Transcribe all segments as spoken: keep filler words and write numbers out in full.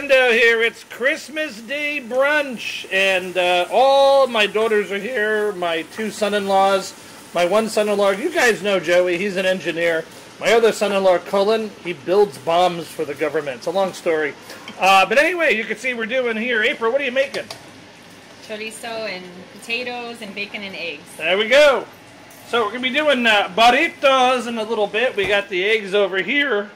Rando here. It's Christmas Day brunch, and uh, all my daughters are here, my two son-in-laws, my one son-in-law, you guys know Joey, he's an engineer. My other son-in-law, Colin, he builds bombs for the government. It's a long story. Uh, but anyway, you can see we're doing here. April, what are you making? Chorizo and potatoes and bacon and eggs. There we go. So we're going to be doing uh, burritos in a little bit. We got the eggs over here.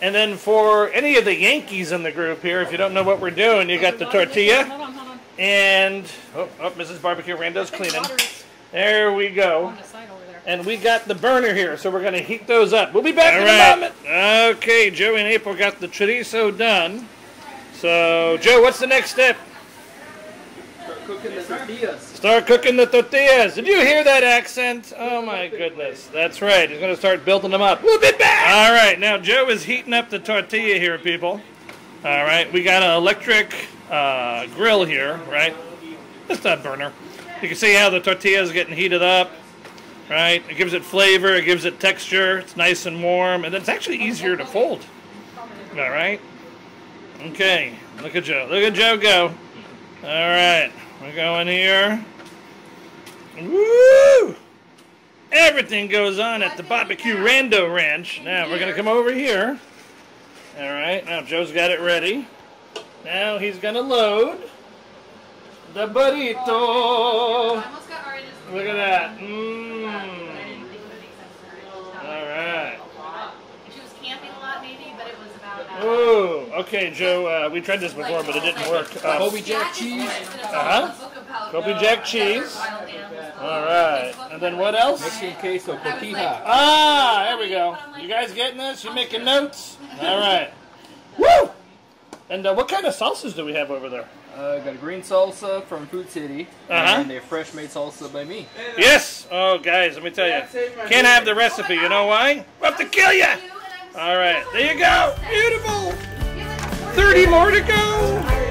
And then for any of the Yankees in the group here, if you don't know what we're doing, you got the tortilla. Hold on, hold on. And, oh, oh, Missus Barbecue Rando's cleaning. There we go. On the side over there. And we got the burner here, so we're going to heat those up. We'll be back in a moment. Okay, Joey and April got the chorizo done. So, Joe, what's the next step? Start cooking the tortillas. Start cooking the tortillas. Did you hear that accent? Oh, my goodness. That's right. He's going to start building them up. We'll be back. All right. Now, Joe is heating up the tortilla here, people. All right. We got an electric uh, grill here, right? Just a burner. You can see how the tortilla is getting heated up, right? It gives it flavor. It gives it texture. It's nice and warm. And it's actually easier to fold. All right. Okay. Look at Joe. Look at Joe go. All right, we're going here. Woo! Everything goes on at the Barbecue Rando Ranch. Now we're gonna come over here. All right, now Joe's got it ready. Now he's gonna load the burrito. Look at that. Mmm. All right. She was camping a lot, maybe, but it was about. Ooh. Okay, Joe, uh, we tried this before, but it didn't work. Um, Kobe Jack cheese. Uh-huh. Kobe Jack cheese. All right. And then what else? Mexican queso cotija. Ah, there we go. You guys getting this? You making notes? All right. Woo! And uh, what kind of salsas do we have over there? Uh, got a green salsa from Food City, uh-huh. and a fresh made salsa by me. Yes! Oh, guys, let me tell you. Can't have the recipe. You know why? We'll have to kill you! All right. There you go. Beautiful! thirty more to go!